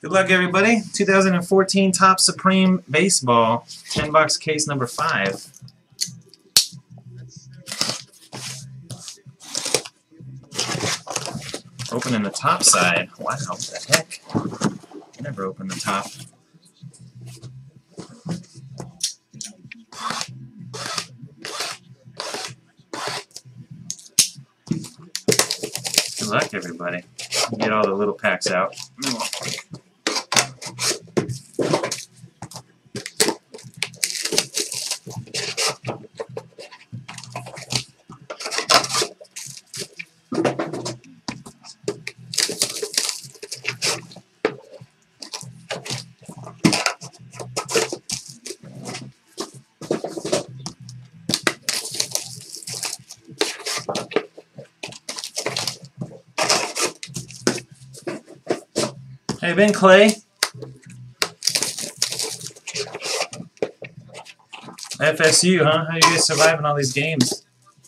Good luck, everybody. 2014 Top Supreme Baseball, $10 case number 5. Opening the top side. Wow, what the heck? I never opened the top. Good luck, everybody. Get all the little packs out. Hey, Ben Clay. FSU, huh? How are you guys surviving all these games?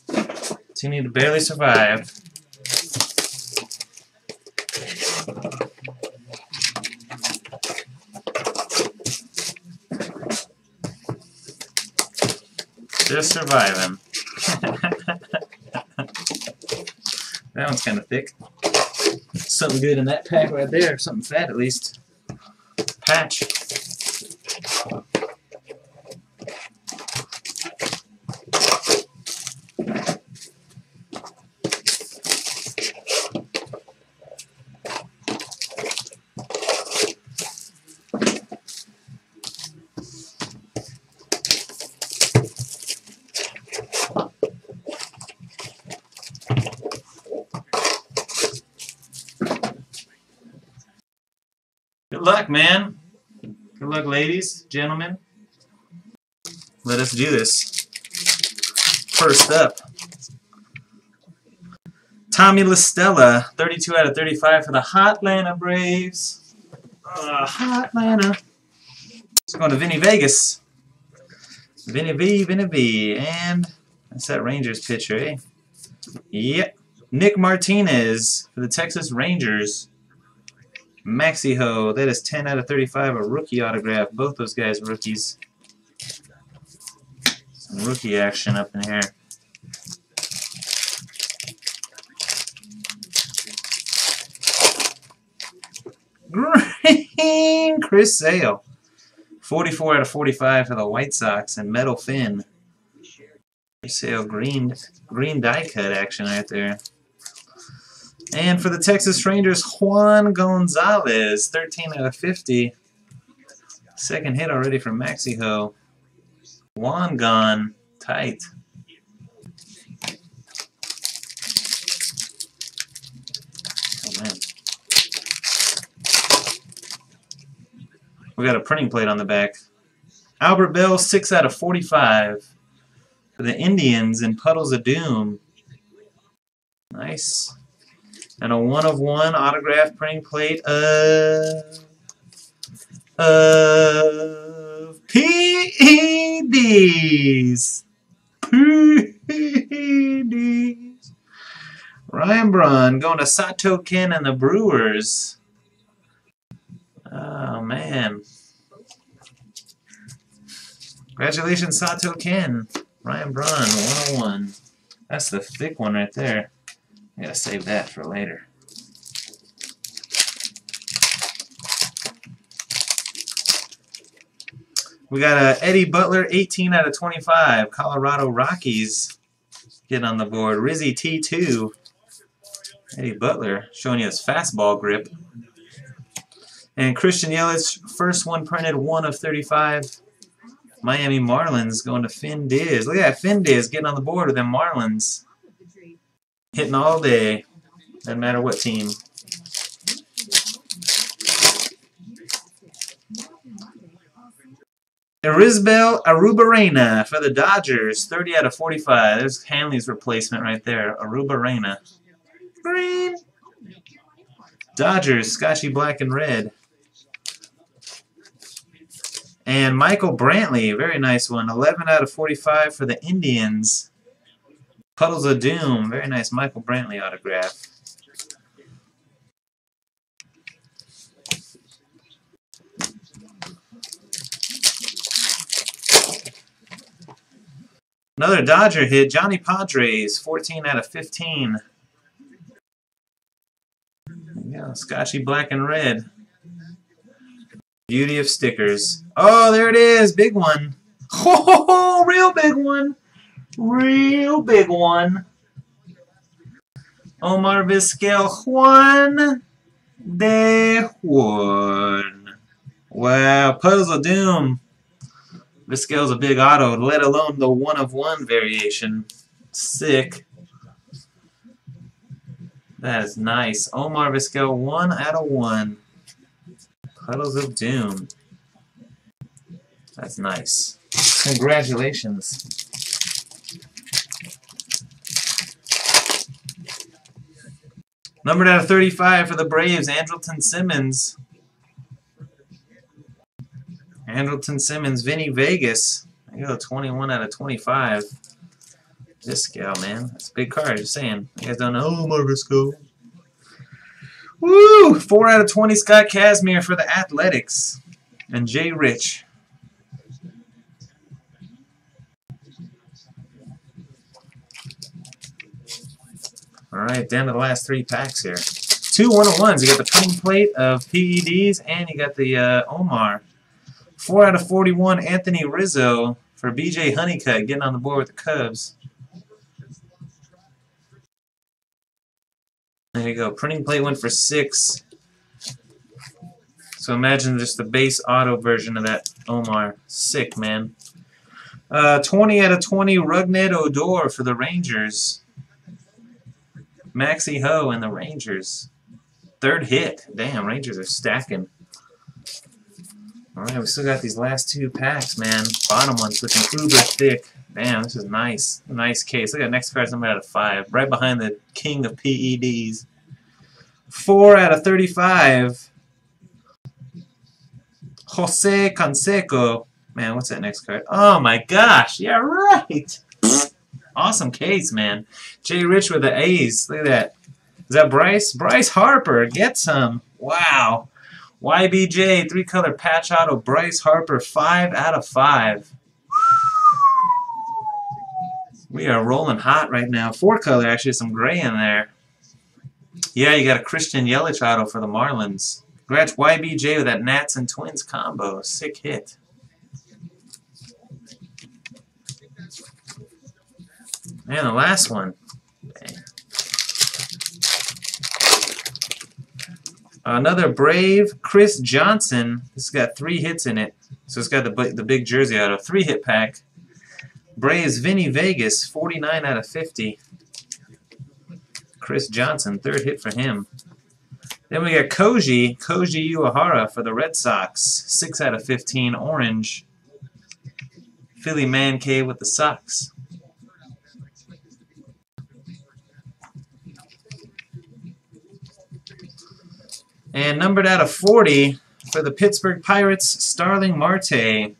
Continue to barely survive. Just surviving. That one's kind of thick. Something good in that pack right there. Something fat, at least. Patch. Good luck, man. Good luck, ladies, gentlemen. Let us do this. First up, Tommy LaStella, 32 out of 35 for the Hotlanta Braves. Hotlanta. It's going to Vinny Vegas. Vinny V, Vinny V. And that's that Rangers pitcher, eh? Yep. Nick Martinez for the Texas Rangers. Maxi Ho, that is 10 out of 35, a rookie autograph. Both those guys rookies. Some rookie action up in here. Green Chris Sale, 44 out of 45 for the White Sox and Metal Finn. Chris Sale, green die cut action right there. And for the Texas Rangers, Juan Gonzalez, 13 out of 50. Second hit already for Maxi Ho. Juan gone tight. Oh, man. We got a printing plate on the back. Albert Bell, 6 out of 45. For the Indians in Puddles of Doom. Nice. And a 1-of-1 autograph printing plate of PEDs. PEDs. Ryan Braun going to Sato Ken and the Brewers. Oh, man. Congratulations, Sato Ken. Ryan Braun, 1-of-1. That's the thick one right there. I gotta save that for later. We got Eddie Butler, 18 out of 25. Colorado Rockies getting on the board. Rizzy T2. Eddie Butler showing you his fastball grip. And Christian Yelich, first one printed, 1 of 35. Miami Marlins going to Finn Diz. Look at that, Finn Diz getting on the board with them Marlins. Hitting all day, doesn't matter what team. Erisbel Arruebarrena for the Dodgers, 30 out of 45. There's Hanley's replacement right there. Arruebarrena. Green. Dodgers, Scotchy Black and Red. And Michael Brantley, very nice one. 11 out of 45 for the Indians. Puddles of Doom, very nice Michael Brantley autograph. Another Dodger hit, Johnny Padres, 14 out of 15. Yeah, Scotchy black and red. Beauty of stickers. Oh, there it is, big one. Oh, real big one. Real big one. Omar Vizquel, Juan de Juan. Wow, Puzzle Doom. Vizquel's a big auto, let alone the one-of-one variation. Sick. That is nice. Omar Vizquel, 1 out of 1. Puddles of Doom. That's nice. Congratulations. Numbered out of 35 for the Braves, Andrelton Simmons. Andrelton Simmons, Vinny Vegas. I go 21 out of 25. Vizquel, man. That's a big card, just saying. You guys don't know. Oh, my Vizquel. Woo! 4 out of 20, Scott Kazmir for the Athletics. And Jay Rich. Alright, down to the last 3 packs here. 2 1-of-1s. You got the cutting plate of PEDs, and you got the Omar. 4 out of 41, Anthony Rizzo for BJ Honeycutt, getting on the board with the Cubs. There you go. Printing plate went for 6. So imagine just the base auto version of that Omar. Sick, man. 20 out of 20, Rugnet Odor for the Rangers. Maxi Ho and the Rangers. 3rd hit. Damn, Rangers are stacking. Alright, we still got these last 2 packs, man. Bottom one's looking uber thick. Damn, this is nice. Nice case. Look at next card's number out of 5. Right behind the king of PEDs. 4 out of 35. Jose Canseco. Man, what's that next card? Oh my gosh. Yeah, right. Awesome case, man. Jay Rich with the A's. Look at that. Is that Bryce? Bryce Harper. Get some. Wow. YBJ, 3-color patch auto, Bryce Harper, 5 out of 5. We are rolling hot right now. 4-color, actually, some gray in there. Yeah, you got a Christian Yelich auto for the Marlins. Congrats, YBJ, with that Nats and Twins combo. Sick hit. And the last one. Dang. Another Brave, Chris Johnson. This has got 3 hits in it. So it's got the big jersey out of 3-hit pack. Braves, Vinny Vegas, 49 out of 50. Chris Johnson, 3rd hit for him. Then we got Koji Uehara for the Red Sox, 6 out of 15, orange. Philly Man K with the Sox. And numbered out of 40 for the Pittsburgh Pirates, Starling Marte.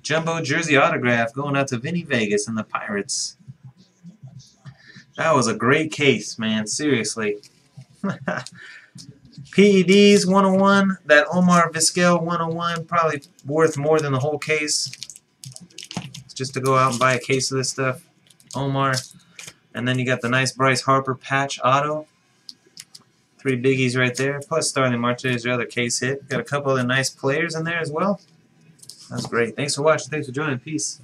Jumbo jersey autograph going out to Vinny Vegas and the Pirates. That was a great case, man. Seriously. PEDs 101. That Omar Vizquel 101 probably worth more than the whole case. Just to go out and buy a case of this stuff. Omar. And then you got the nice Bryce Harper patch auto. 3 biggies right there, plus Starling Marte is your other case hit. Got a couple other nice players in there as well. That's great. Thanks for watching. Thanks for joining. Peace.